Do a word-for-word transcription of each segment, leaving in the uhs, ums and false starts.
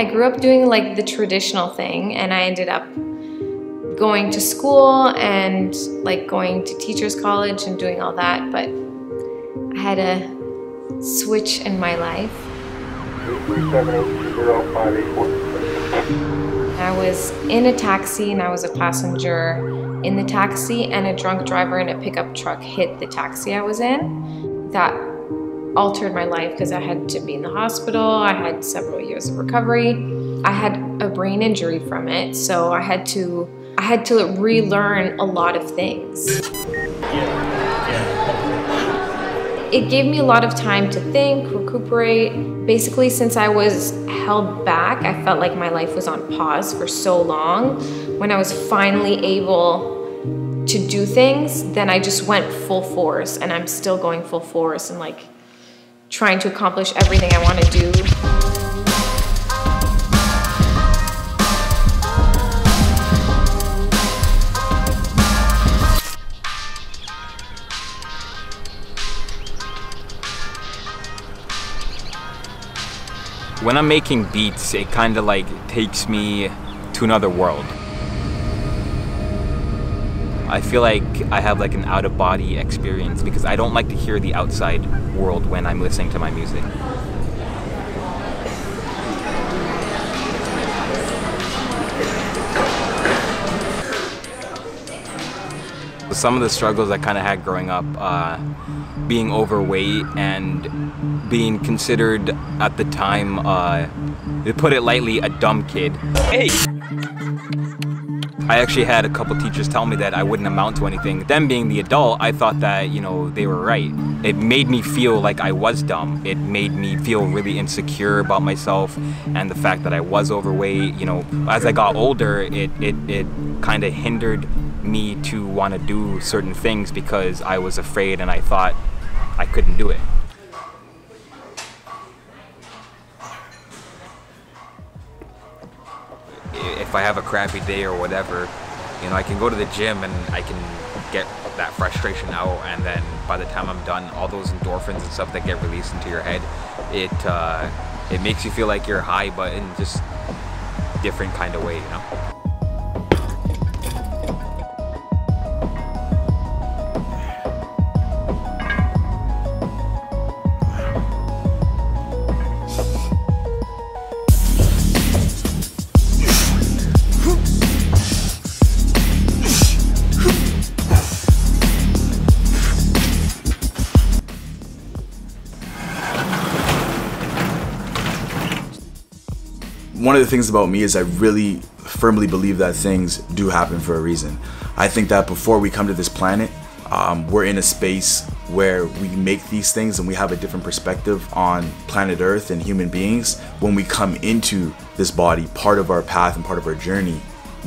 I grew up doing like the traditional thing, and I ended up going to school and like going to teachers college and doing all that, but I had a switch in my life. I was in a taxi and I was a passenger in the taxi, and a drunk driver in a pickup truck hit the taxi I was in. That altered my life because I had to be in the hospital. I had several years of recovery. I had a brain injury from it, so I had to I had to relearn a lot of things. It gave me a lot of time to think, recuperate. Basically, since I was held back, I felt like my life was on pause for so long. When I was finally able to do things, then I just went full force, and I'm still going full force and like trying to accomplish everything I want to do. When I'm making beats, it kind of like takes me to another world. I feel like I have like an out-of-body experience because I don't like to hear the outside world when I'm listening to my music. Some of the struggles I kind of had growing up, uh, being overweight and being considered at the time, uh, to put it lightly, a dumb kid. Hey! I actually had a couple teachers tell me that I wouldn't amount to anything. Them being the adult, I thought that, you know, they were right. It made me feel like I was dumb. It made me feel really insecure about myself and the fact that I was overweight. You know, as I got older, it, it, it kind of hindered me to want to do certain things because I was afraid and I thought I couldn't do it. If I have a crappy day or whatever, you know, I can go to the gym and I can get that frustration out, and then by the time I'm done, all those endorphins and stuff that get released into your head, it uh, it makes you feel like you're high, but in just different kind of way, you know. One of the things about me is I really firmly believe that things do happen for a reason. I think that before we come to this planet, um, we're in a space where we make these things and we have a different perspective on planet Earth and human beings. When we come into this body, part of our path and part of our journey,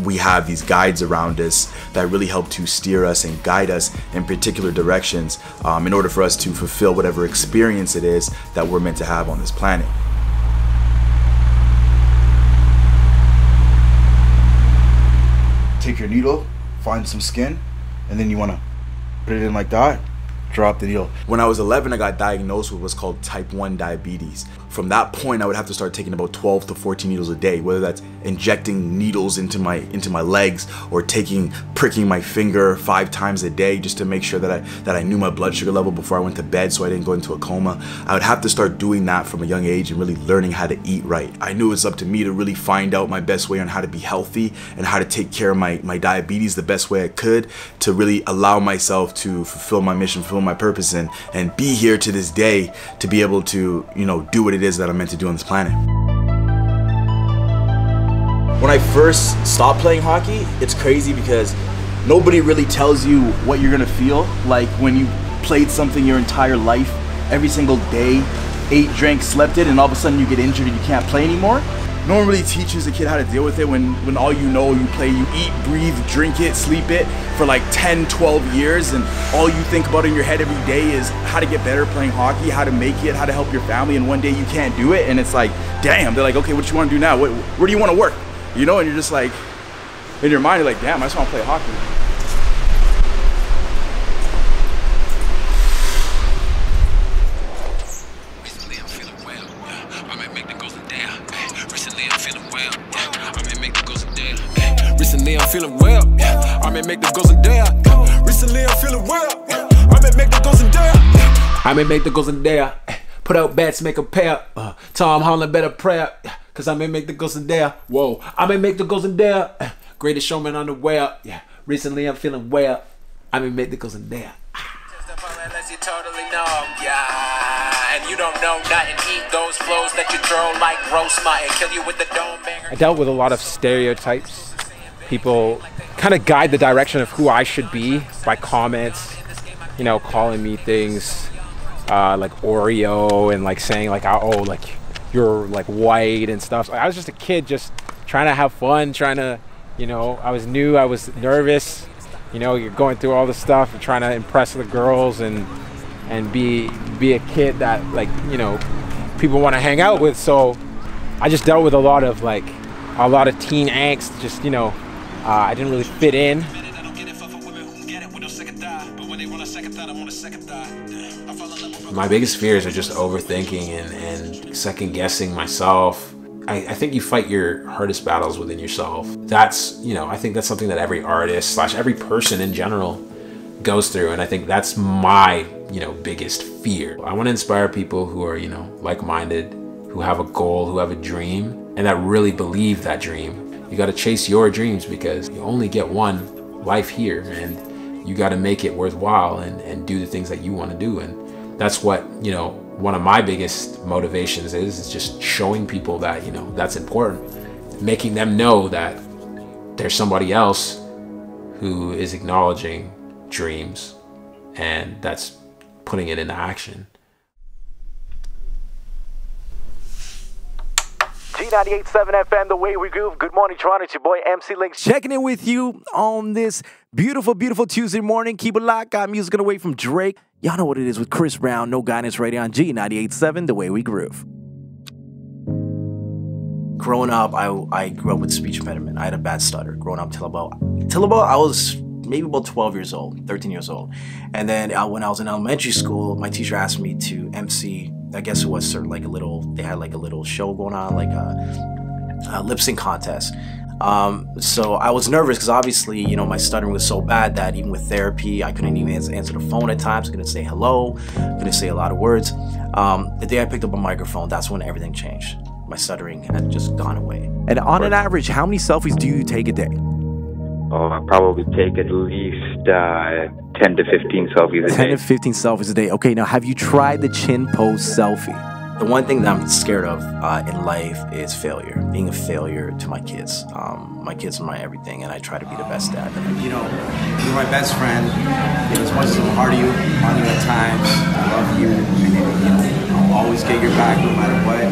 we have these guides around us that really help to steer us and guide us in particular directions um, in order for us to fulfill whatever experience it is that we're meant to have on this planet. Take your needle, find some skin, and then you want to put it in like that, drop the needle. When I was eleven, I got diagnosed with what's called type one diabetes. From that point, I would have to start taking about twelve to fourteen needles a day, whether that's injecting needles into my into my legs or taking pricking my finger five times a day just to make sure that I that I knew my blood sugar level before I went to bed so I didn't go into a coma. I would have to start doing that from a young age and really learning how to eat right. I knew it was up to me to really find out my best way on how to be healthy and how to take care of my, my diabetes the best way I could to really allow myself to fulfill my mission, fulfill my purpose, and, and be here to this day to be able to, you know, do what it is that I'm meant to do on this planet. When I first stopped playing hockey, it's crazy because nobody really tells you what you're gonna feel like when you played something your entire life, every single day, ate, drank, slept it, and all of a sudden you get injured and you can't play anymore. No one really teaches a kid how to deal with it when, when all you know, you play, you eat, breathe, drink it, sleep it for like ten, twelve years, and all you think about in your head every day is how to get better playing hockey, how to make it, how to help your family, and one day you can't do it, and it's like, damn, they're like, okay, what you want to do now? What, where do you want to work? You know, and you're just like, in your mind, you're like, damn, I just want to play hockey. Recently I'm feeling well. I might make the goals in there. Recently I'm feeling feeling well. Yeah. I may make the goals and dare. Yeah. Recently I'm feeling well. Yeah. I may make the goals and dare. Yeah. I may make the goals and dare. Put out bats, make a pair. Uh, Tom Holland better prep. Cause I may make the goals and dare. Whoa. I may make the goals and dare. Greatest showman on the web. Yeah. Recently I'm feeling well. I may make the goals and dare. Unless you totally know, yeah. And you don't know nothing, eat those flows that you throw like roast mutton, kill you with the dome banger. I dealt with a lot of stereotypes. People kind of guide the direction of who I should be by comments, you know, calling me things uh, like Oreo and like saying like, oh, like you're like white and stuff. So I was just a kid just trying to have fun, trying to, you know, I was new, I was nervous. You know, you're going through all this stuff, you're trying to impress the girls and and be be a kid that, like, you know, people want to hang out with. So I just dealt with a lot of like a lot of teen angst. Just, you know, uh, I didn't really fit in. My biggest fears are just overthinking and, and second guessing myself. I, I think you fight your hardest battles within yourself. That's, you know, I think that's something that every artist slash every person in general goes through. And I think that's my, you know, biggest fear. I want to inspire people who are, you know, like-minded, who have a goal, who have a dream, and that really believe that dream. You got to chase your dreams because you only get one life here and you got to make it worthwhile and, and do the things that you want to do. And that's what, you know, one of my biggest motivations is, is just showing people that, you know, that's important. Making them know that there's somebody else who is acknowledging dreams and that's putting it into action. G ninety-eight point seven F M, The Way We Groove. Good morning, Toronto. It's your boy, M C Linx. Checking in with you on this beautiful, beautiful Tuesday morning. Keep it locked. Got music away from Drake. Y'all know what it is with Chris Brown, No Guidance, right on G ninety-eight point seven, The Way We Groove. Growing up, I, I grew up with speech impediment. I had a bad stutter growing up till about, till about I was maybe about twelve years old, thirteen years old. And then uh, when I was in elementary school, my teacher asked me to M C, I guess it was sort of like a little, they had like a little show going on, like a, a lip sync contest. Um, so I was nervous because obviously, you know, my stuttering was so bad that even with therapy, I couldn't even answer the phone at times. I couldn't say hello, couldn't say a lot of words. Um, the day I picked up a microphone, that's when everything changed. My stuttering had just gone away. And on an average, how many selfies do you take a day? Oh, I probably take at least uh, ten to fifteen selfies a day. ten to fifteen selfies a day. Okay, now have you tried the chin pose selfie? The one thing that I'm scared of uh, in life is failure, being a failure to my kids. Um, my kids are my everything, and I try to be the best dad. You know, you're my best friend. You know, as much as I'm hard on you, on you at times, I love you. And, you know, I'll always get your back no matter what. I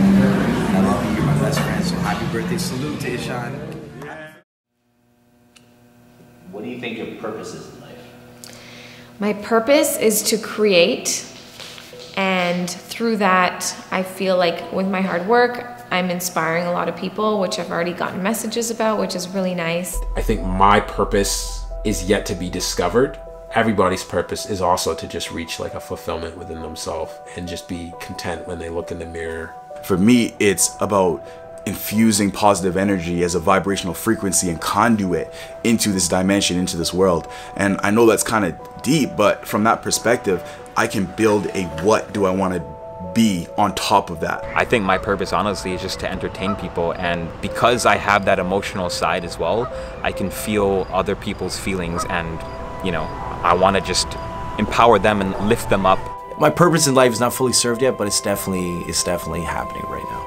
love you. You're my best friend. So happy birthday. Salute to Ishan. Yeah. What do you think your purpose is in life? My purpose is to create. And through that, I feel like with my hard work, I'm inspiring a lot of people, which I've already gotten messages about, which is really nice. I think my purpose is yet to be discovered. Everybody's purpose is also to just reach like a fulfillment within themselves and just be content when they look in the mirror. For me, it's about infusing positive energy as a vibrational frequency and conduit into this dimension, into this world. And I know that's kind of deep, but from that perspective, I can build a what do I want to be on top of that. I think my purpose, honestly, is just to entertain people. And because I have that emotional side as well, I can feel other people's feelings and, you know, I want to just empower them and lift them up. My purpose in life is not fully served yet, but it's definitely, it's definitely happening right now.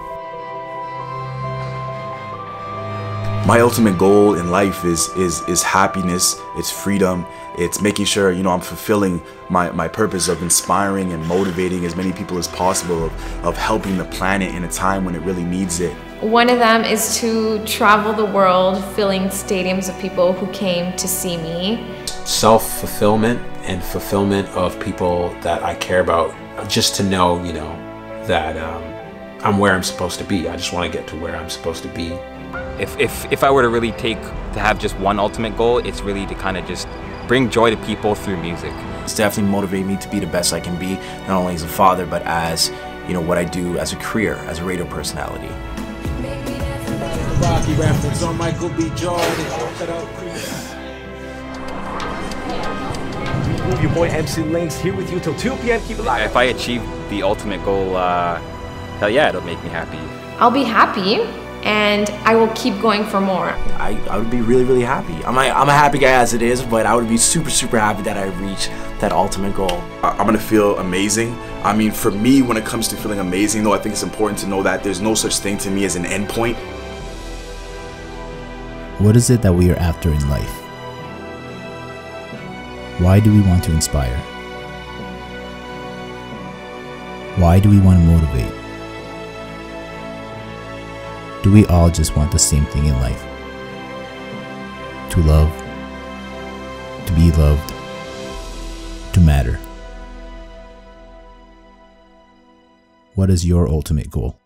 My ultimate goal in life is is is happiness, it's freedom, it's making sure, you know, I'm fulfilling my, my purpose of inspiring and motivating as many people as possible, of, of helping the planet in a time when it really needs it. One of them is to travel the world, filling stadiums of people who came to see me. Self-fulfillment and fulfillment of people that I care about, just to know, you know, that um, I'm where I'm supposed to be. I just want to get to where I'm supposed to be. If, if, if I were to really take, to have just one ultimate goal, it's really to kind of just bring joy to people through music. It's definitely motivated me to be the best I can be, not only as a father, but as, you know, what I do as a career, as a radio personality. Copy reference on Michael B. Jordan. Shut up, Chris. Your boy M C Linx here with you till two P M Keep it live. If I achieve the ultimate goal, uh, hell yeah, it'll make me happy. I'll be happy, and I will keep going for more. I, I would be really, really happy. I'm a, I'm a happy guy as it is, but I would be super, super happy that I reached that ultimate goal. I'm gonna feel amazing. I mean, for me, when it comes to feeling amazing, though, I think it's important to know that there's no such thing to me as an end point. What is it that we are after in life? Why do we want to inspire? Why do we want to motivate? Do we all just want the same thing in life? To love, to be loved, to matter. What is your ultimate goal?